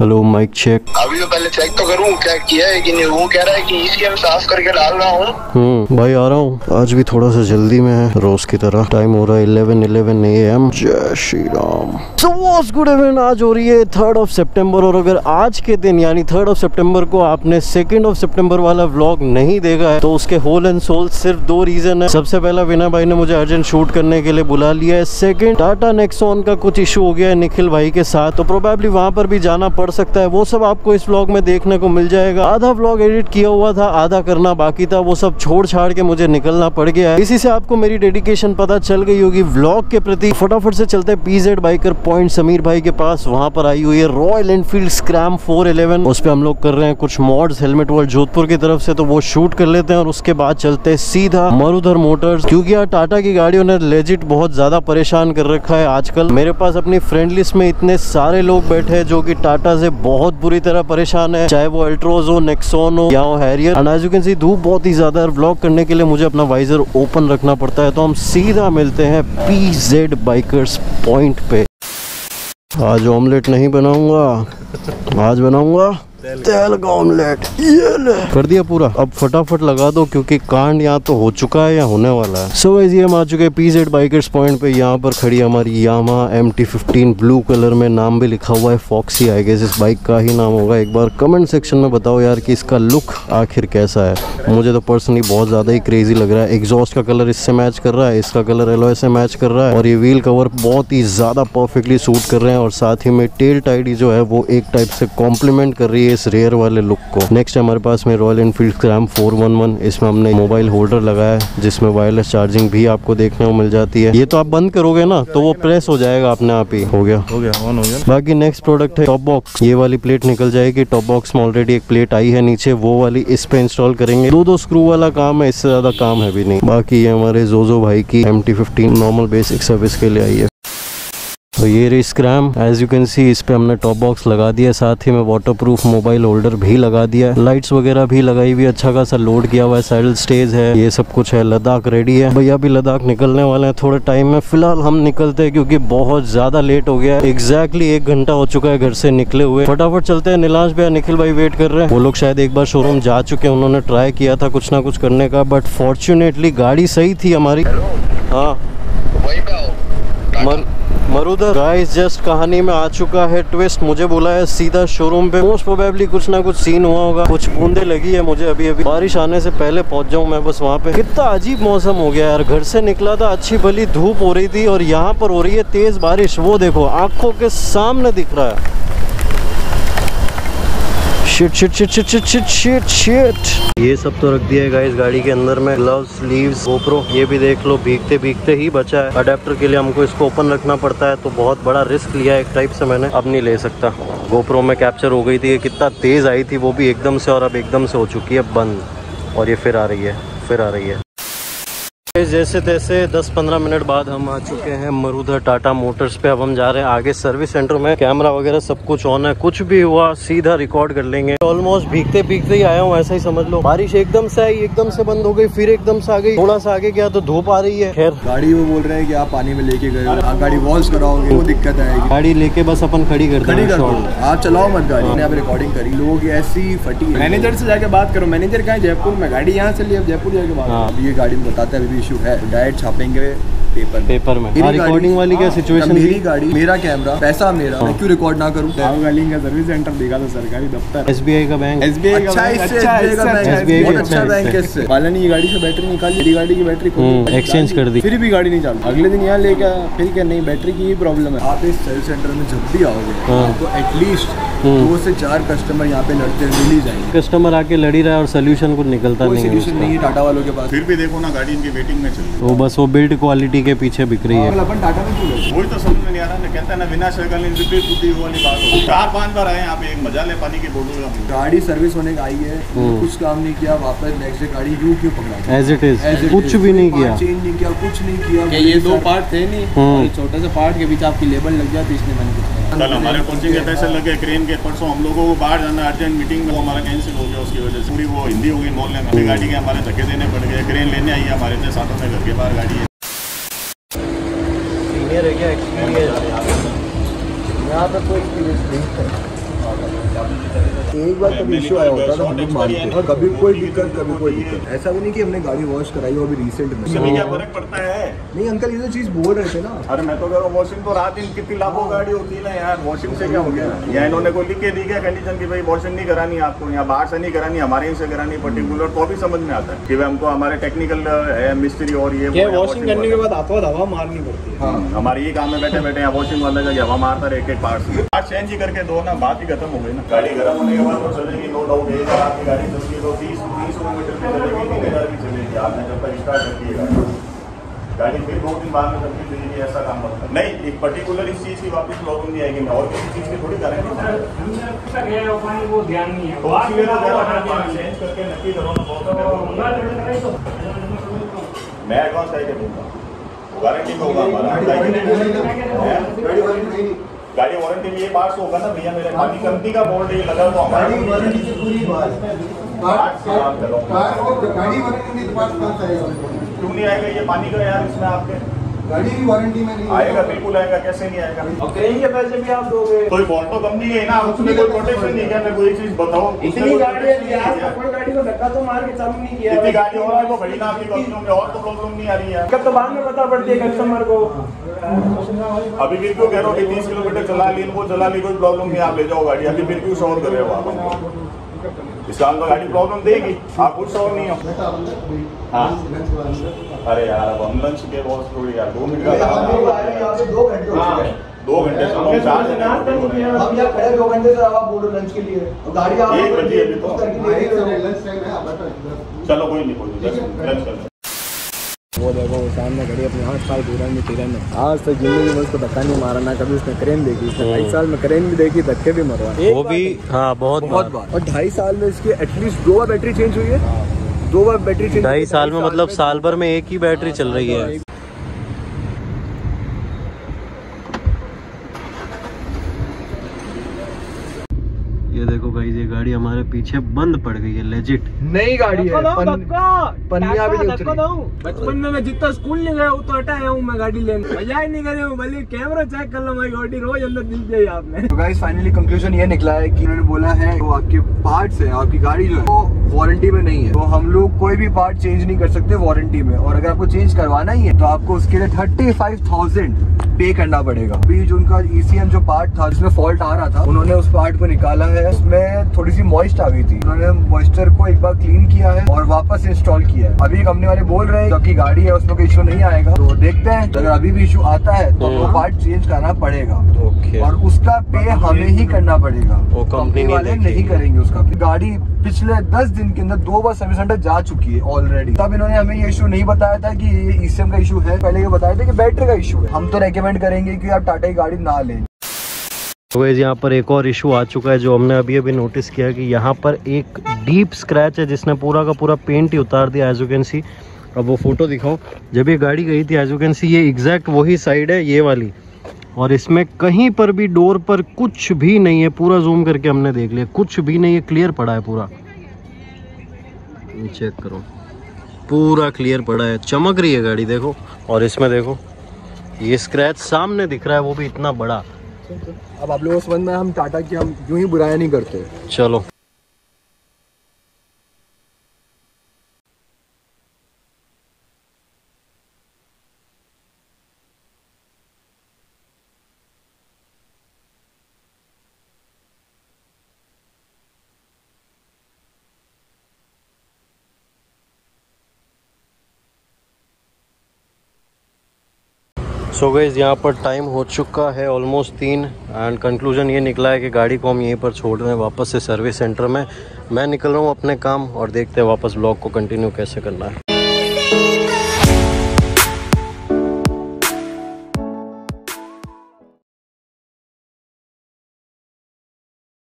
Hello mic check. अभी तो पहले चेक तो करूं क्या किया है कि नहीं। वो कह रहा है कि ईसीएम साफ करके डाल रहा हूं। भाई आ रहा हूं, आज भी थोड़ा सा जल्दी में है रोज की तरह। टाइम हो रहा है 11 AM। जय Shri Ram. So what's good evening. आज हो रही है 3 सितंबर और अगर आज के दिन यानी 3 सितंबर को आपने 2 सितंबर वाला व्लॉग नहीं देखा है तो उसके होल एंड सोल सिर्फ 2 रीजन है। सबसे पहला विना भाई ने मुझे अर्जेंट शूट करने के लिए बुला लिया है। सेकेंड, टाटा नेक्सॉन का कुछ इशू हो गया है निखिल भाई के साथ तो प्रोबेबली वहाँ पर भी जाना सकता है। वो सब आपको इस व्लॉग में देखने को मिल जाएगा। आधा व्लॉग एडिट किया हुआ था, आधा करना बाकी था, वो सब छोड़ छाड़ के मुझे निकलना पड़ गया है। इसी से आपको मेरी डेडिकेशन पता चल गई होगी व्लॉग के प्रति। फटाफट से चलते हैं पीजेड बाइकर पॉइंट समीर भाई के पास। वहां पर आई हुई है रॉयल एनफील्ड स्क्रैम 411, उस पर हम लोग कर रहे हैं कुछ मॉड्स हेलमेट वर्ल्ड जोधपुर की तरफ से, तो वो शूट कर लेते हैं और उसके बाद चलते हैं सीधा मरुधर मोटर्स, क्योंकि यार टाटा की गाड़ियों ने लेजिट बहुत ज्यादा परेशान कर रखा है आजकल। मेरे पास अपनी फ्रेंड लिस्ट में इतने सारे लोग बैठे हैं जो की टाटा से बहुत बुरी तरह परेशान है, चाहे वो अल्ट्रोज हो, नेक्सॉन हो या Harrier. And as you can see धूप बहुत ही ज्यादा, व्लॉग करने के लिए मुझे अपना वाइजर ओपन रखना पड़ता है। तो हम सीधा मिलते हैं पीजेड बाइकर्स पॉइंट पे। आज ऑमलेट नहीं बनाऊंगा, आज बनाऊंगा तेल का ऑमलेट। ये ले कर दिया पूरा, अब फटाफट लगा दो क्योंकि कांड यहाँ तो हो चुका है या होने वाला है। सो गाइस हम आ चुके हैं पीजेड बाइकर्स पॉइंट पे। यहाँ पर खड़ी हमारी यामा MT-15 ब्लू कलर में, नाम भी लिखा हुआ है फॉक्सी। आई गेस इस बाइक का ही नाम होगा। एक बार कमेंट सेक्शन में बताओ यार कि इसका लुक आखिर कैसा है। मुझे तो पर्सनली बहुत ज्यादा ही क्रेजी लग रहा है। एग्जॉस्ट का कलर इससे मैच कर रहा है, इसका कलर एलॉय से मैच कर रहा है और ये व्हील कवर बहुत ही ज्यादा परफेक्टली सूट कर रहे हैं और साथ ही में टेल टाइट जो है वो एक टाइप से कॉम्प्लीमेंट कर रही है इस रेयर वाले लुक को। नेक्स्ट हमारे पास में रॉयल एनफील्ड स्क्रैम 411, इसमें हमने मोबाइल होल्डर लगाया है जिसमें वायरलेस चार्जिंग भी आपको देखने को मिल जाती है। ये तो आप बंद करोगे ना तो वो प्रेस हो जाएगा अपने आप ही। हो गया, हो गया, ऑन हो गया। बाकी नेक्स्ट प्रोडक्ट है टॉप बॉक्स। ये वाली प्लेट निकल जाएगी। टॉप बॉक्स में ऑलरेडी एक प्लेट आई है नीचे, वो वाली इस पे इंस्टॉल करेंगे। 2-2 स्क्रू वाला काम है, इससे ज्यादा काम है भी नहीं। बाकी ये हमारे जोजो भाई की MT-15 नॉर्मल बेसिक सर्विस के लिए आई है। तो ये रही Scram, as you can see इस पे हमने टॉप बॉक्स लगा दिया, साथ ही में वाटरप्रूफ मोबाइल होल्डर भी लगा दिया, लाइट्स वगैरह भी लगाई हुई, अच्छा खासा लोड किया हुआ है, सैडल स्टेज है, ये सब कुछ है। लद्दाख रेडी है, भैया भी लद्दाख निकलने वाले हैं थोड़े टाइम में। फिलहाल हम निकलते हैं क्योंकि बहुत ज्यादा लेट हो गया है। एग्जैक्टली 1 घंटा हो चुका है घर से निकले हुए। फटाफट चलते हैं, नीलांश भैया निखिल भाई वेट कर रहे हैं। वो लोग शायद एक बार शोरूम जा चुके हैं, उन्होंने ट्राई किया था कुछ ना कुछ करने का बट फॉर्चुनेटली गाड़ी सही थी हमारी। हाँ मरुधर गाइस जस्ट कहानी में आ चुका है ट्विस्ट। मुझे बुलाया सीधा शोरूम पे, मोस्ट प्रोबेबली कुछ ना कुछ सीन हुआ होगा। कुछ बूंदे लगी है मुझे, अभी अभी बारिश आने से पहले पहुंच जाऊं मैं बस वहां पे। कितना अजीब मौसम हो गया यार। घर से निकला था, अच्छी भली धूप हो रही थी और यहाँ पर हो रही है तेज बारिश। वो देखो आंखों के सामने दिख रहा है। Shit shit shit shit shit shit shit shit. ये सब तो रख दिया है गाइस गाड़ी के अंदर में। ग्लव्स, स्लीव्स, GoPro ये भी देख लो, भीगते भीगते ही बचा है। अडेप्टर के लिए हमको इसको ओपन रखना पड़ता है तो बहुत बड़ा रिस्क लिया एक टाइप से मैंने, अब नहीं ले सकता। GoPro में कैप्चर हो गई थी, कितना तेज आई थी वो भी एकदम से, और अब एकदम से हो चुकी है बंद और ये फिर आ रही है, फिर आ रही है। जैसे तैसे 10-15 मिनट बाद हम आ चुके हैं मरुधर टाटा मोटर्स पे। अब हम जा रहे हैं आगे सर्विस सेंटर में। कैमरा वगैरह सब कुछ ऑन है, कुछ भी हुआ सीधा रिकॉर्ड कर लेंगे। ऑलमोस्ट भीगते भीगते ही आया हूँ, ऐसा ही समझ लो। बारिश एकदम से आई, एकदम से बंद हो गई, फिर एकदम से आ गई, थोड़ा सा आगे गया तो धूप आ रही है। खैर गाड़ी वो बोल रहे हैं कि आप पानी में लेके गए, आप गाड़ी वॉश कराओगे वो दिक्कत आएगी। गाड़ी लेके बस अपन खड़ी करते हैं, आप चलाओ मत गाड़ी। आप रिकॉर्डिंग करी लोग ऐसी फटी। मैनेजर से जाके बात करो, मैनेजर कहा जयपुर में, गाड़ी यहाँ से लिया जयपुर जाके बात। ये गाड़ी में बताता है इशू है, डायरेक्ट छापेंगे पेपर में। रिकॉर्डिंग वाली क्या सिचुएशन, मेरी गाड़ी मेरा कैमरा पैसा मेरा, मैं क्यों रिकॉर्ड ना करूं। का सर्विस सेंटर देखा था, सरकारी दफ्तर, SBI का बैंक, SBI का अच्छा बैंक है। वाला ने ये गाड़ी से बैटरी निकाली, मेरी गाड़ी की बैटरी एक्सचेंज कर दी, फिर भी गाड़ी नहीं चलती। अगले दिन यहाँ लेके आया, फिर क्या नहीं बैटरी की ही प्रॉब्लम है। आप इस सर्विस सेंटर में जब भी आओगे तो एटलीस्ट 2 से 4 कस्टमर यहाँ पे लड़ते मिल ही जाएंगे। कस्टमर आके लड़ी रहा है और सोल्यूशन कुछ निकलता नहीं है टाटा वालों के पास। फिर भी देखो ना गाड़ी इनकी वेटिंग में चल, वो बस वो बिल्ड क्वालिटी के पीछे बिक रही है। अपन टाटा में वही तो समझ में नहीं आ रहा है। कहता है ना विनाश सर्कल इन रिपीट होती हुआ नहीं बात। 4-5 बार आए यहाँ पे, एक मजा ले पानी की बोतल का। गाड़ी सर्विस होने का आई है, कुछ काम नहीं किया, वापस नेक्स्ट डे गाड़ी यू क्यों पकड़ा एज इट इज, कुछ भी नहीं किया, चेंज नहीं किया, कुछ नहीं किया। ये 2 पार्ट थे नहीं, छोटे से पार्ट के बीच आपकी लेबर लग जाती, इसने मन किया। कल हमारे कोचिंग के पैसे लगे क्रेन के, परसों हम लोगों को बाहर जाना अर्जेंट मीटिंग में, हमारा कैंसिल हो गया उसकी वजह से। पूरी वो हिंदी हो गई मोहल्ले में, गाड़ी के हमारे धक्के देने पड़ गए। क्रेन लेने आई हमारे इतने साथों में, घर के बाहर गाड़ी है। यहाँ पे कोई एक्सपीरियंस नहीं है। एक बार कभी इश्यू आया होता तो हम लोग मानते हैं, कभी कोई दिक्कत ऐसा भी नहीं कि हमने गाड़ी वॉश कराई हो अभी रिसेंट में। क्या फर्क पड़ता है? नहीं अंकल, ये तो चीज बोल रहे थे ना। अरे मैं तो कह रहा हूँ वॉशिंग तो रात दिन कितनी लाखों गाड़ी होती है ना यार, वॉशिंग से क्या हो गया यार? इन्होंने को लिख के दी क्या कंडीशन की भाई वॉशिंग नहीं करानी आपको, यहाँ बाहर से नहीं करानी, हमारे यहाँ से करानी पर्टिकुलर, तो भी समझ में आता है कि हमको हमारे टेक्निकल मिस्त्री और ये वॉशिंग करने के बाद आपको हवा मारनी पड़ती है। हाँ हमारे ये काम में बैठे बैठे वॉशिंग वाला का हवा मारता रहे, एक एक पार्ट चेंज ही करके दो ना, बात ही खत्म हो गई ना। गाड़ी गर्म होने के बाद चलेगी, नो डाउट है आपकी गाड़ी 30 किलोमीटर पे चलेगी, 3000 भी चलेगी। आपने जब तक स्टार्ट किया गाड़ी फिर 2 दिन बाद में सबकी मिलेगी, ऐसा काम होता है नहीं। एक पर्टिकुलर इस चीज़ की वापस प्रॉब्लम नहीं आएगी, मैं और किसी चीज़ की थोड़ी करेंगे, वो ध्यान नहीं है। चेंज करके नक्की करो ना, बहुत मैं एडवांस करके दूंगा, वारंटी का होगा हमारा गाड़ी वारंटी में। ये पार्ट्स होगा ना भैया, मेरे कंपनी का बोर्ड ये लगा हुआ हमारी वारंटी से पूरी बात पार्ट्स गाड़ी वारंटी के पास कौन सा है? क्यों नहीं आएगा ये पानी का यार, इसमें आपके गाड़ी की वारंटी में नहीं आएगा? बिल्कुल आएगा, कैसे नहीं आएगा? और कहीं के पैसे भी आप दोगे, कोई बॉन्ड तो कंपनी है ना, उसमें कोई प्रोटेक्शन नहीं है। मैं कोई चीज बताऊं, इतनी गाड़ी है आज तक कोई गाड़ी को धक्का तो मार के चालू नहीं किया, इतनी गाड़ी और को बड़ी ना आपकी कंपनियों में और तो प्रॉब्लम नहीं आ रही है। कब तो बाद में पता पड़ती है कस्टमर को। अभी फिर क्यों कह रहे हो कि 30 किलोमीटर चला ली, इनको चला ली, कोई प्रॉब्लम नहीं, आप ले जाओ गाड़ी, अभी फिर क्यों शोर कर रहे हो आप? इस काम तो गाड़ी प्रॉब्लम देगी, आप कुछ शोर नहीं हो। हाँ अरे यार अब हम लंच के बहुत थोड़ी यार 2 घंटे खड़े 2 घंटे से आप बोलो लंच के लिए, गाड़ी चलो कोई नहीं। वो देखो वो सामने खड़ी अपने 8 साल पूरा में ट्रेन में, आज तक जिंदगी में उसको धक्का नहीं मारा ना कभी, उसने क्रेन देखी, उसने 2.5 साल में क्रेन भी देखी, धक्के भी मरवा वो भी। हाँ बहुत बार। और 2.5 साल में इसकी एटलीस्ट 2 बार बैटरी चेंज हुई है, 2 बार बैटरी चेंज 2.5 साल में, मतलब साल भर में एक ही बैटरी चल रही है। ये देखो भाई ये गाड़ी हमारे पीछे बंद पड़ गई है, लेजिट नई गाड़ी है, पनिया भी नहीं उतरी। बचपन में मैं जितना स्कूल नहीं गया वो तो हटाया हूँ मैं गाड़ी लेने, मजा ही नहीं करे, भले कैमरा चेक कर लो भाई, गाड़ी रोज अंदर दिल गई आपने। तो गाइस फाइनली कंक्लूजन ये निकला है कि उन्होंने बोला है वो आपके पार्ट्स है, आपकी गाड़ी जो है वो वारंटी में नहीं है, तो हम लोग कोई भी पार्ट चेंज नहीं कर सकते वारंटी में, और अगर आपको चेंज करवाना ही है तो आपको उसके लिए 35,000 पे करना पड़ेगा। अभी जो उनका ECM जो पार्ट था जिसमें फॉल्ट आ रहा था, उन्होंने उस पार्ट को निकाला है, उसमें थोड़ी सी मॉइस्ट आ गई थी, उन्होंने मॉइस्चर को एक बार क्लीन किया है और वापस इंस्टॉल किया है। अभी कंपनी वाले बोल रहे हैं आपकी गाड़ी है उसमें कोई इशू नहीं आएगा, तो देखते हैं, अगर अभी भी इशू आता है तो वो पार्ट चेंज करना पड़ेगा और उसका पे हमें ही करना पड़ेगा, कंपनी वाले नहीं करेंगे उसका। गाड़ी पिछले 10 दिन के अंदर 2 बार सर्विस सेंटर जा चुकी है ऑलरेडी, तब इन्होंने हमें ये इशू नहीं बताया था कि ये ECM का इशू है, पहले ये बताया था कि बैटरी का इशू है। हम तो रेकमेंड करेंगे कि आप टाटा की गाड़ी ना लें। तो यहाँ पर एक और इशू आ चुका है जो हमने अभी नोटिस किया कि यहाँ पर एक डीप स्क्रैच है जिसने पूरा का पूरा पेंट ही उतार दिया, एज यू कैन सी। अब वो फोटो दिखाओ, जब ये गाड़ी गई थी एज यू कैन सी ये एग्जैक्ट वही साइड है ये वाली, और इसमें कहीं पर भी डोर पर कुछ भी नहीं है, पूरा जूम करके हमने देख लिया कुछ भी नहीं है, क्लियर पड़ा है पूरा, चेक करो पूरा क्लियर पड़ा है, चमक रही है गाड़ी देखो। और इसमें देखो ये स्क्रैच सामने दिख रहा है वो भी इतना बड़ा। अब आप लोगों को समझ में हम टाटा की हम यूं ही बुराया नहीं करते। चलो सो गाइस यहाँ पर टाइम हो चुका है ऑलमोस्ट 3, एंड कंक्लूजन ये निकला है कि गाड़ी को हम यहीं पर छोड़ रहे हैं वापस से सर्विस सेंटर में। मैं निकल रहा हूँ अपने काम और देखते हैं वापस ब्लॉग को कंटिन्यू कैसे करना है।